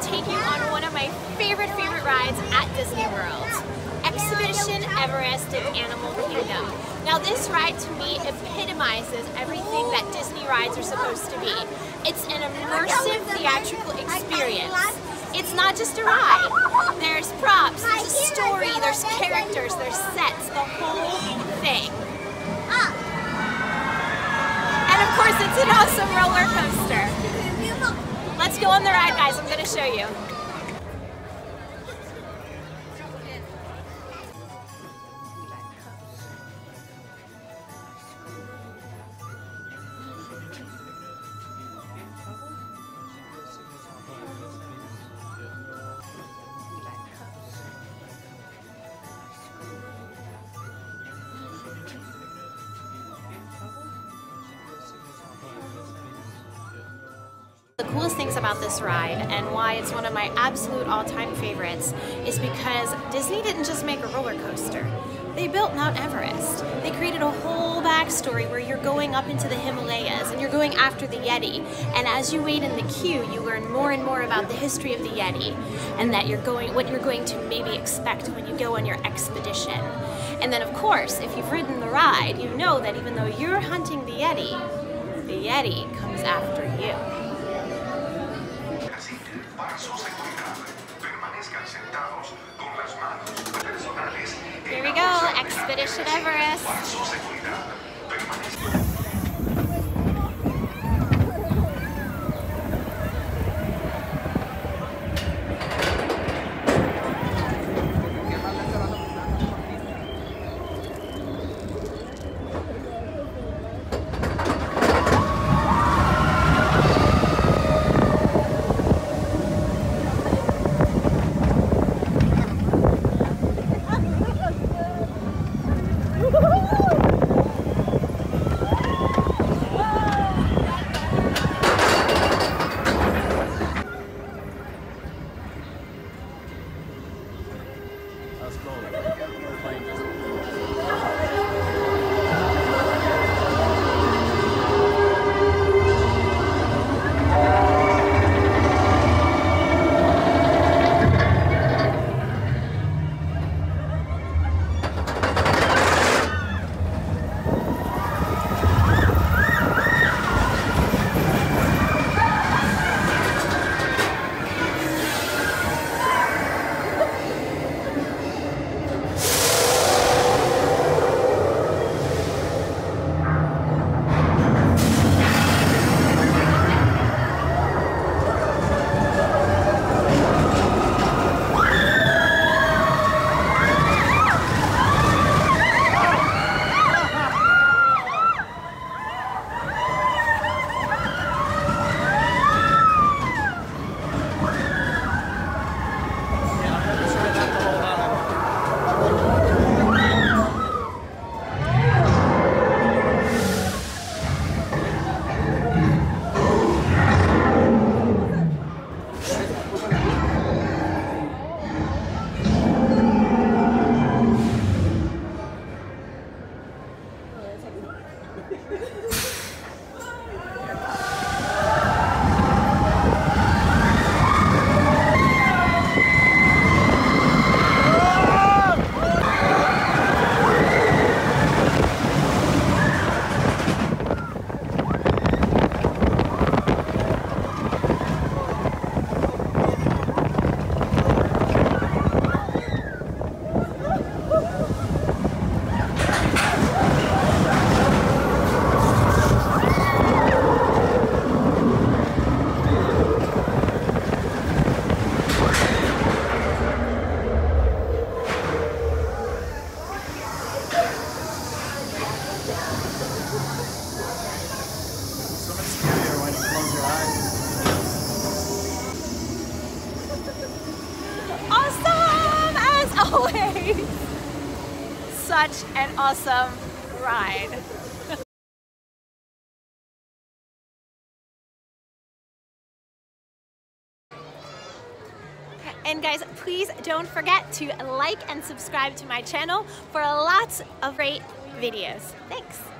to take you on one of my favorite rides at Disney World, Expedition Everest in Animal Kingdom. Now this ride to me epitomizes everything that Disney rides are supposed to be. It's an immersive theatrical experience. It's not just a ride. There's props, there's a story, there's characters, there's sets, the whole thing. And of course it's an awesome roller coaster. Let's go on the ride, guys, I'm going to show you. The coolest things about this ride and why it's one of my absolute all-time favorites is because Disney didn't just make a roller coaster. They built Mount Everest. They created a whole backstory where you're going up into the Himalayas and you're going after the Yeti. And as you wait in the queue, you learn more and more about the history of the Yeti and that what you're going to maybe expect when you go on your expedition. And then of course, if you've ridden the ride, you know that even though you're hunting the Yeti comes after you. Here we go, Expedition Everest. Such an awesome ride. And guys, please don't forget to like and subscribe to my channel for lots of great videos. Thanks.